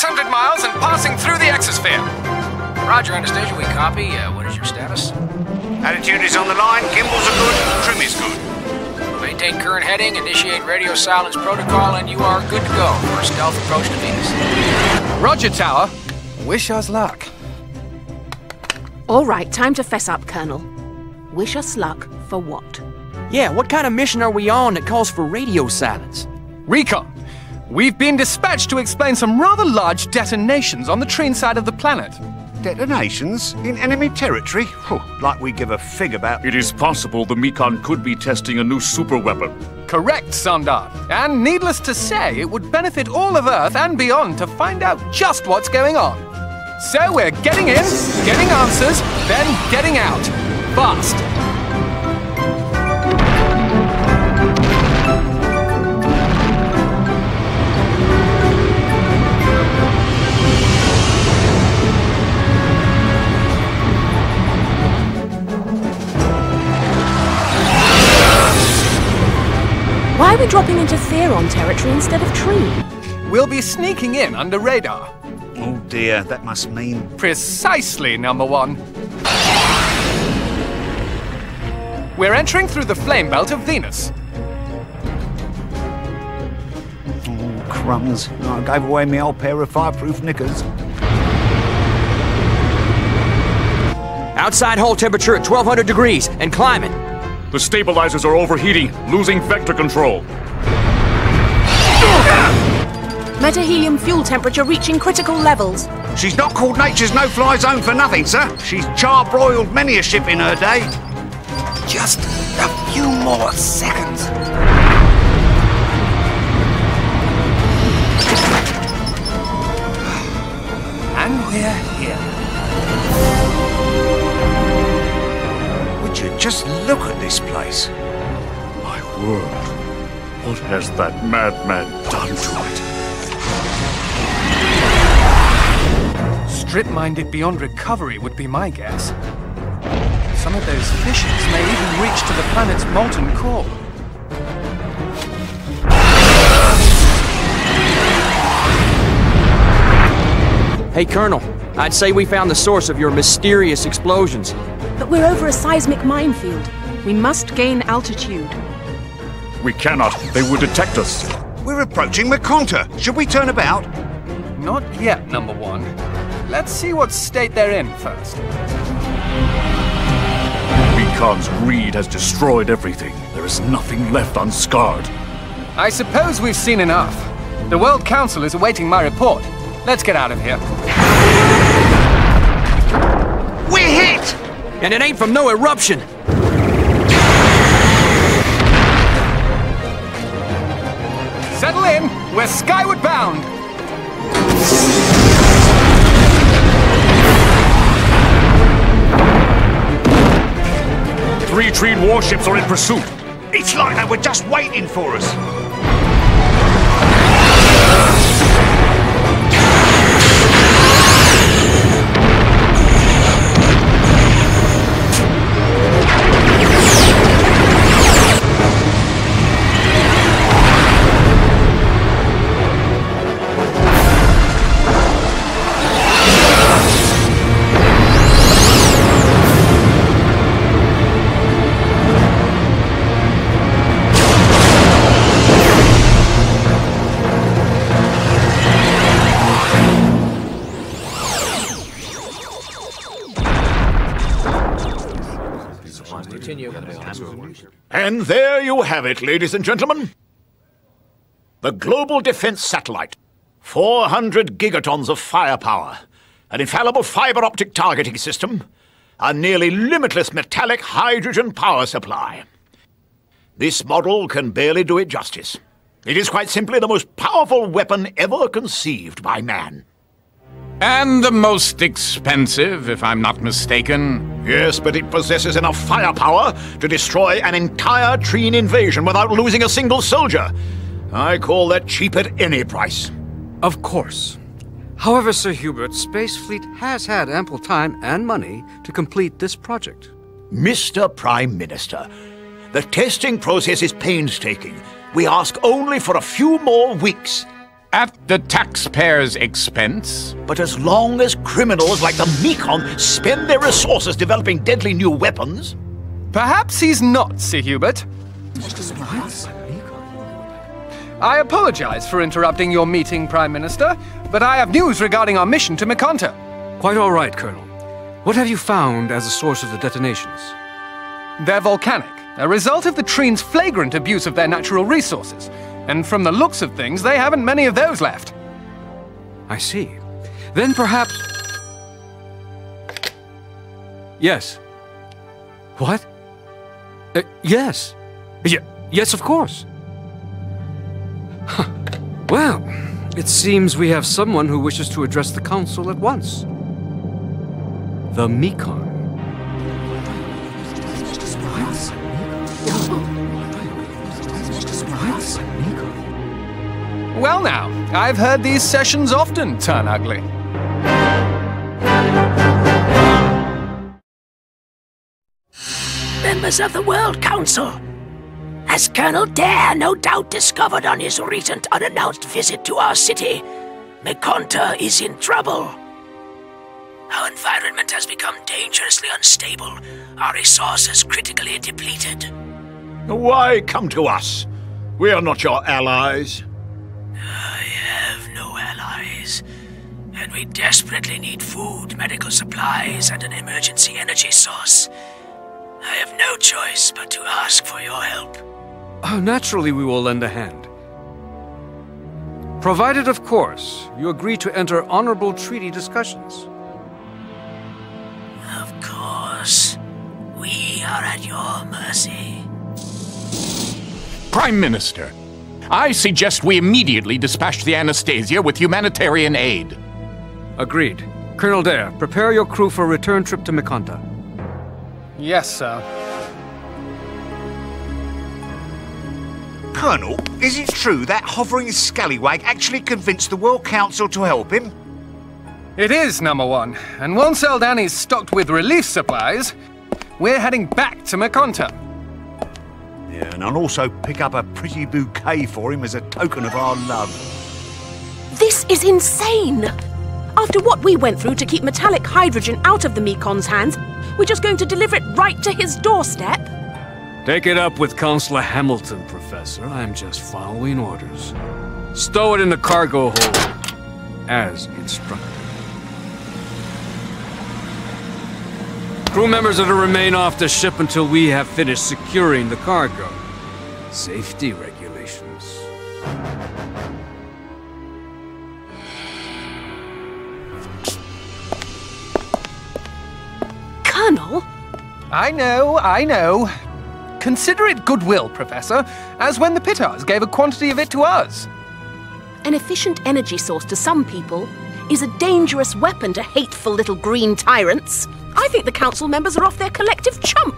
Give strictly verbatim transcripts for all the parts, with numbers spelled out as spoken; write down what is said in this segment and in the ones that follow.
six hundred miles and passing through the exosphere. Roger, Anastasia, we copy. Uh, what is your status? Attitude is on the line, gimbals are good, trim is good. Maintain current heading, initiate radio silence protocol, and you are good to go for a stealth approach to Venus. Roger, Tower. Wish us luck. All right, time to fess up, Colonel. Wish us luck for what? Yeah, what kind of mission are we on that calls for radio silence? Recon, we've been dispatched to explain some rather large detonations on the Treen side of the planet. Detonations? In enemy territory? Whew, like we give a fig about. It is possible the Mekon could be testing a new superweapon. Correct, Sondar. And needless to say, it would benefit all of Earth and beyond to find out just what's going on. So we're getting in, getting answers, then getting out. Fast. Why are we dropping into Theron territory instead of Treen? We'll be sneaking in under radar. Oh dear, that must mean... Precisely, number one. We're entering through the flame belt of Venus. Oh, crumbs. I gave away my old pair of fireproof knickers. Outside hull temperature at twelve hundred degrees and climbing. The stabilizers are overheating, losing vector control. Metahelium fuel temperature reaching critical levels. She's not called nature's no-fly zone for nothing, sir. She's charbroiled many a ship in her day. Just a few more seconds. And we're here. Would you just look at this place? My word. What has that madman done to it? Strip-minded beyond recovery would be my guess. Some of those fishes may even reach to the planet's molten core. Hey, Colonel, I'd say we found the source of your mysterious explosions. But we're over a seismic minefield. We must gain altitude. We cannot. They would detect us. We're approaching Mekonta. Should we turn about? Not yet, number one. Let's see what state they're in first. Mekon's greed has destroyed everything. There is nothing left unscarred. I suppose we've seen enough. The World Council is awaiting my report. Let's get out of here. We're hit! And it ain't from no eruption. Settle in. We're skyward bound. Three Treen warships are in pursuit. It's like they were just waiting for us. And there you have it, ladies and gentlemen. The Global Defense Satellite. four hundred gigatons of firepower. An infallible fiber-optic targeting system. A nearly limitless metallic hydrogen power supply. This model can barely do it justice. It is quite simply the most powerful weapon ever conceived by man. And the most expensive, if I'm not mistaken. Yes, but it possesses enough firepower to destroy an entire Treen invasion without losing a single soldier. I call that cheap at any price. Of course. However, Sir Hubert, Space Fleet has had ample time and money to complete this project. Mister Prime Minister, the testing process is painstaking. We ask only for a few more weeks. at the taxpayers' expense. But as long as criminals like the Mekon spend their resources developing deadly new weapons... Perhaps he's not, Sir Hubert. I apologize for interrupting your meeting, Prime Minister, but I have news regarding our mission to Mekonta. Quite all right, Colonel. What have you found as a source of the detonations? They're volcanic, a result of the Treen's flagrant abuse of their natural resources. And from the looks of things, they haven't many of those left. I see. Then perhaps... Yes. What? Uh, yes. Y yes, of course. Huh. Well, it seems we have someone who wishes to address the Council at once. The Mekon. Well now, I've heard these sessions often turn ugly. Members of the World Council, as Colonel Dare no doubt discovered on his recent unannounced visit to our city, Mekonta is in trouble. Our environment has become dangerously unstable, our resources critically depleted. Why come to us? We are not your allies. I have no allies, and we desperately need food, medical supplies, and an emergency energy source. I have no choice but to ask for your help. Oh, naturally we will lend a hand. Provided, of course, you agree to enter honorable treaty discussions. Of course. We are at your mercy. Prime Minister, I suggest we immediately dispatch the Anastasia with humanitarian aid. Agreed. Colonel Dare, prepare your crew for a return trip to Mekonta. Yes, sir. Colonel, is it true that hovering scallywag actually convinced the World Council to help him? It is, number one. And once Eldan is stocked with relief supplies, we're heading back to Mekonta. Yeah, and I'll also pick up a pretty bouquet for him as a token of our love. This is insane! After what we went through to keep metallic hydrogen out of the Mekon's hands, we're just going to deliver it right to his doorstep? Take it up with Counselor Hamilton, Professor. I'm just following orders. Stow it in the cargo hold, as instructed. Crew members are to remain off the ship until we have finished securing the cargo. Safety regulations. Colonel? I know, I know. Consider it goodwill, Professor, as when the Pittars gave a quantity of it to us. An efficient energy source to some people is a dangerous weapon to hateful little green tyrants. I think the council members are off their collective chump.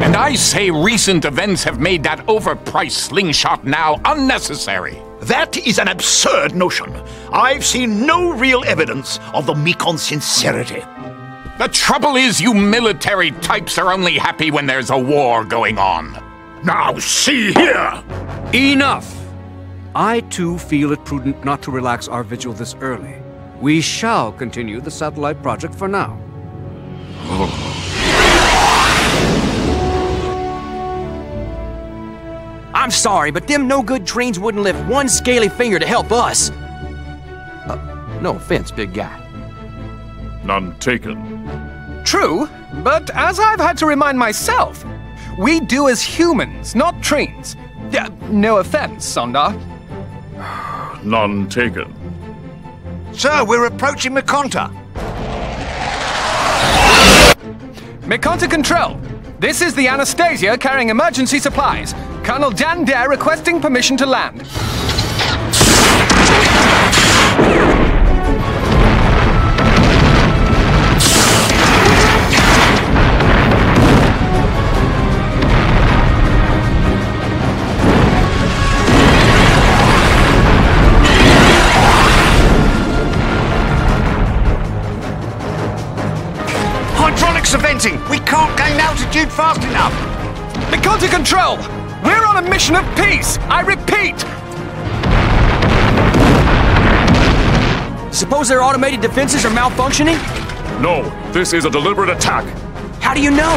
And I say recent events have made that overpriced slingshot now unnecessary. That is an absurd notion. I've seen no real evidence of the Mekon's sincerity. The trouble is you military types are only happy when there's a war going on. Now see here! Enough! I too feel it prudent not to relax our vigil this early. We shall continue the satellite project for now. I'm sorry, but them no-good Treens wouldn't lift one scaly finger to help us. Uh, no offense, big guy. None taken. True, but as I've had to remind myself, we do as humans, not Treens. Uh, no offense, Sondar. None taken. Sir, we're approaching Mekonta. Mekonta Control, this is the Anastasia carrying emergency supplies. Colonel Dan Dare requesting permission to land. We can't gain altitude fast enough! Mekonta Control! We're on a mission of peace! I repeat! Suppose their automated defenses are malfunctioning? No, this is a deliberate attack. How do you know?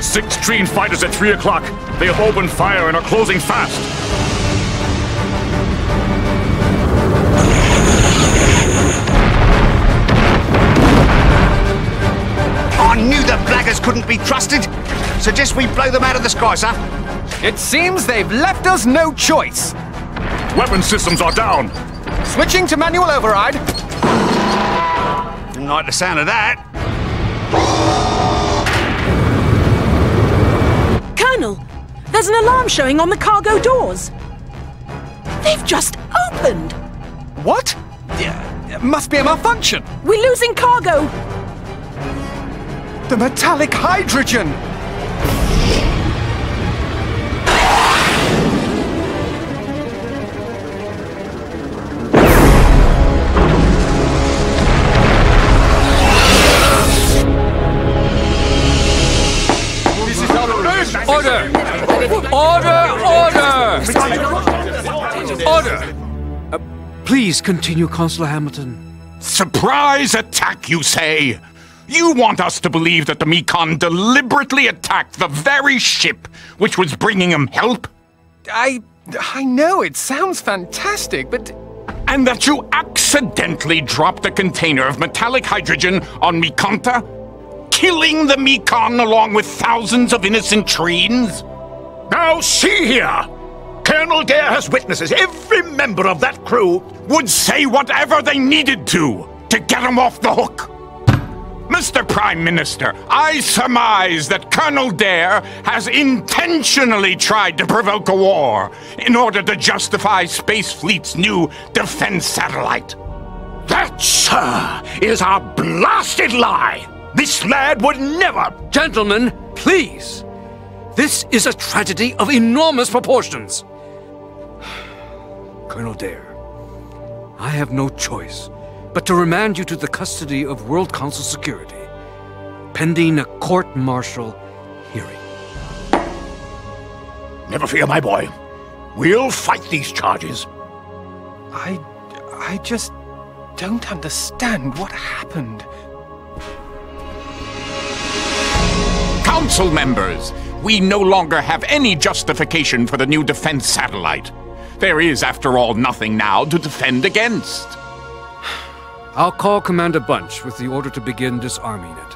Six Treen fighters at three o'clock. They have opened fire and are closing fast. I knew the blaggers couldn't be trusted. Suggest we blow them out of the sky, sir. It seems they've left us no choice. Weapon systems are down. Switching to manual override. Didn't like the sound of that. Colonel, there's an alarm showing on the cargo doors. They've just opened. What? Yeah, it must be a malfunction. We're losing cargo. The metallic hydrogen. Order! Order! Order! Order! Uh, please continue, Counselor Hamilton. Surprise attack, you say? You want us to believe that the Mekon deliberately attacked the very ship which was bringing him help? I... I know, it sounds fantastic, but... And that you accidentally dropped a container of metallic hydrogen on Mekonta? Killing the Mekon along with thousands of innocent Treens? Now see here! Colonel Dare has witnesses. Every member of that crew would say whatever they needed to, to get him off the hook. Mister Prime Minister, I surmise that Colonel Dare has intentionally tried to provoke a war in order to justify Space Fleet's new defense satellite. That, sir, is a blasted lie! This lad would never... Gentlemen, please. This is a tragedy of enormous proportions. Colonel Dare, I have no choice but to remand you to the custody of World Council security, pending a court-martial hearing. Never fear, my boy. We'll fight these charges. I... I just don't understand what happened. Council members, we no longer have any justification for the new defense satellite. There is, after all, nothing now to defend against. I'll call Commander Bunch with the order to begin disarming it.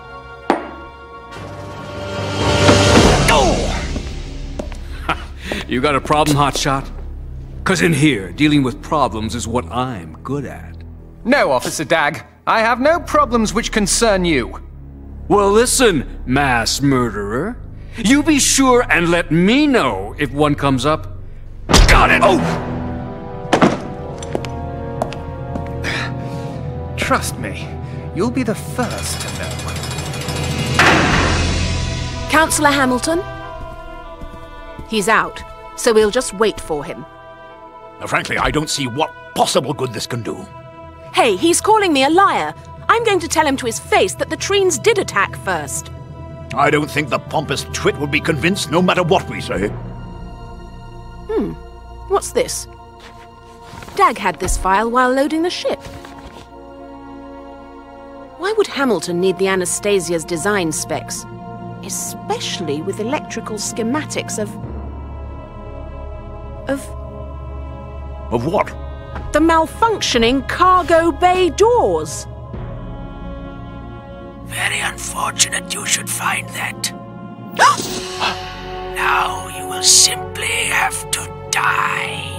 Oh! You got a problem, Hotshot? 'Cause in here, dealing with problems is what I'm good at. No, Officer Dag. I have no problems which concern you. Well, listen, mass murderer. You be sure and let me know if one comes up. Got it! Oh! Trust me, you'll be the first to know. Councillor Hamilton? He's out, so we'll just wait for him. Now, frankly, I don't see what possible good this can do. Hey, he's calling me a liar. I'm going to tell him to his face that the Treens did attack first. I don't think the pompous twit will be convinced no matter what we say. Hmm. What's this? Dag had this file while loading the ship. Why would Hamilton need the Anastasia's design specs? Especially with electrical schematics of... Of... Of what? The malfunctioning cargo bay doors. Very unfortunate you should find that. Now you will simply have to die.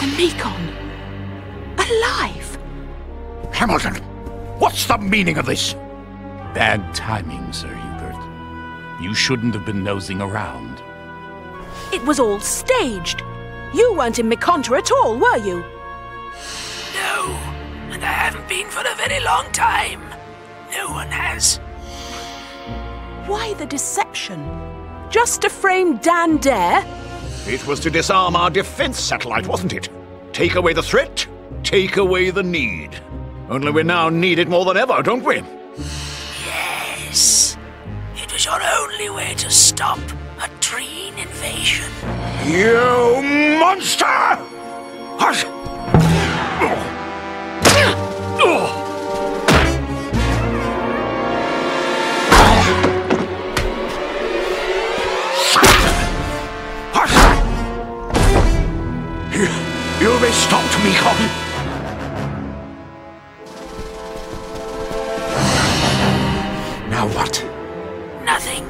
The Mekon. Alive! Hamilton, what's the meaning of this? Bad timing, Sir Hubert. You shouldn't have been nosing around. It was all staged. You weren't in Mekonta at all, were you? No, and I haven't been for a very long time. No one has. Why the deception? Just to frame Dan Dare? It was to disarm our defense satellite, wasn't it? Take away the threat, take away the need. Only we now need it more than ever, don't we? Yes. this. It was our only way to stop a Treen invasion. You monster! Hush! You'll be stopped, Mekon! Now what? Nothing.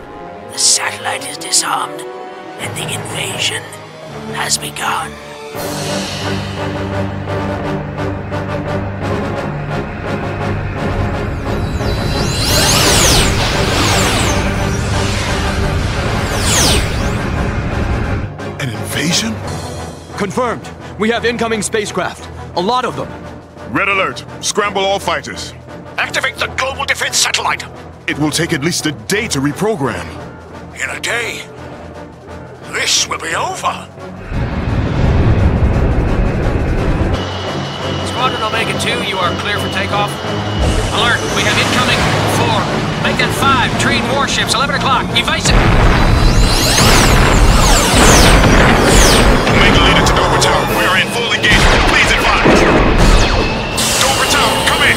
The satellite is disarmed, and the invasion has begun. An invasion? Confirmed. We have incoming spacecraft. A lot of them. Red alert. Scramble all fighters. Activate the global defense satellite. It will take at least a day to reprogram. In a day, this will be over. Squadron Omega two, you are clear for takeoff. Alert, we have incoming four. Make that five. Treen warships, eleven o'clock. Evasive. Omega leader to Dover Tower. We are in full engagement. Please advise. Dover Tower, come in.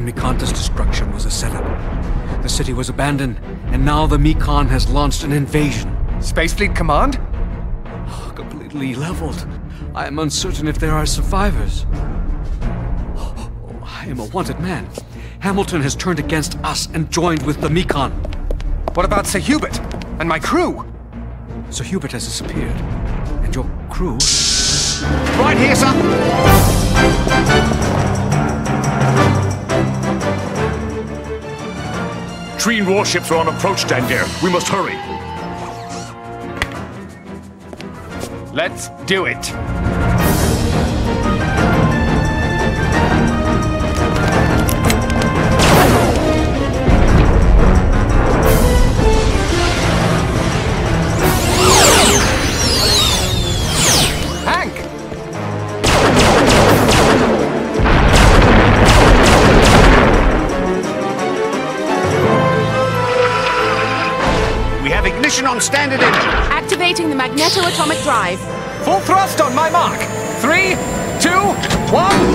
Mekonta's destruction was a setup. The city was abandoned, and now the Mekon has launched an invasion. Space Fleet Command? Oh, completely leveled. I am uncertain if there are survivors. Oh, oh, I am a wanted man. Hamilton has turned against us and joined with the Mekon. What about Sir Hubert and my crew? Sir Hubert has disappeared, and your crew... Right here, sir! Treen warships are on approach, Dan Dare. We must hurry. Let's do it. On standard engine. Activating the magneto-atomic drive. Full thrust on my mark. Three, two, one,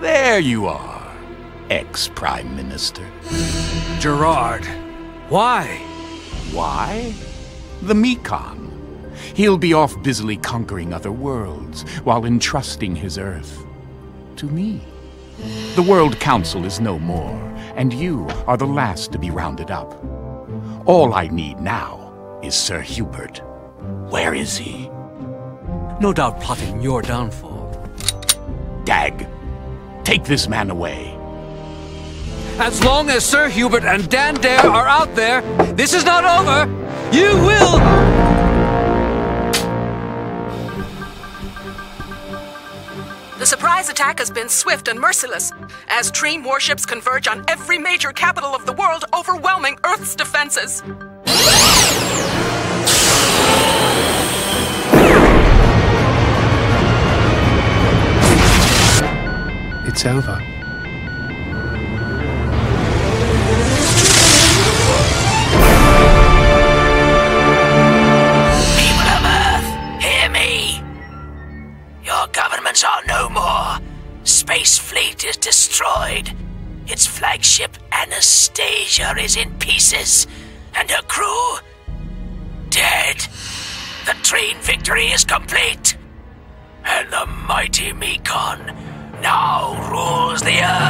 there you are, ex-Prime Minister. Gerard, why? Why? The Mekon. He'll be off busily conquering other worlds while entrusting his Earth to me. The World Council is no more, and you are the last to be rounded up. All I need now is Sir Hubert. Where is he? No doubt plotting your downfall. Dag. take this man away. As long as Sir Hubert and Dan Dare are out there, this is not over. You will... The surprise attack has been swift and merciless, as Treen warships converge on every major capital of the world, overwhelming Earth's defenses. It's over. People of Earth, hear me! Your governments are no more. Space Fleet is destroyed. Its flagship Anastasia is in pieces, and her crew dead. The Treen victory is complete, and the mighty Mekon now rules the Earth.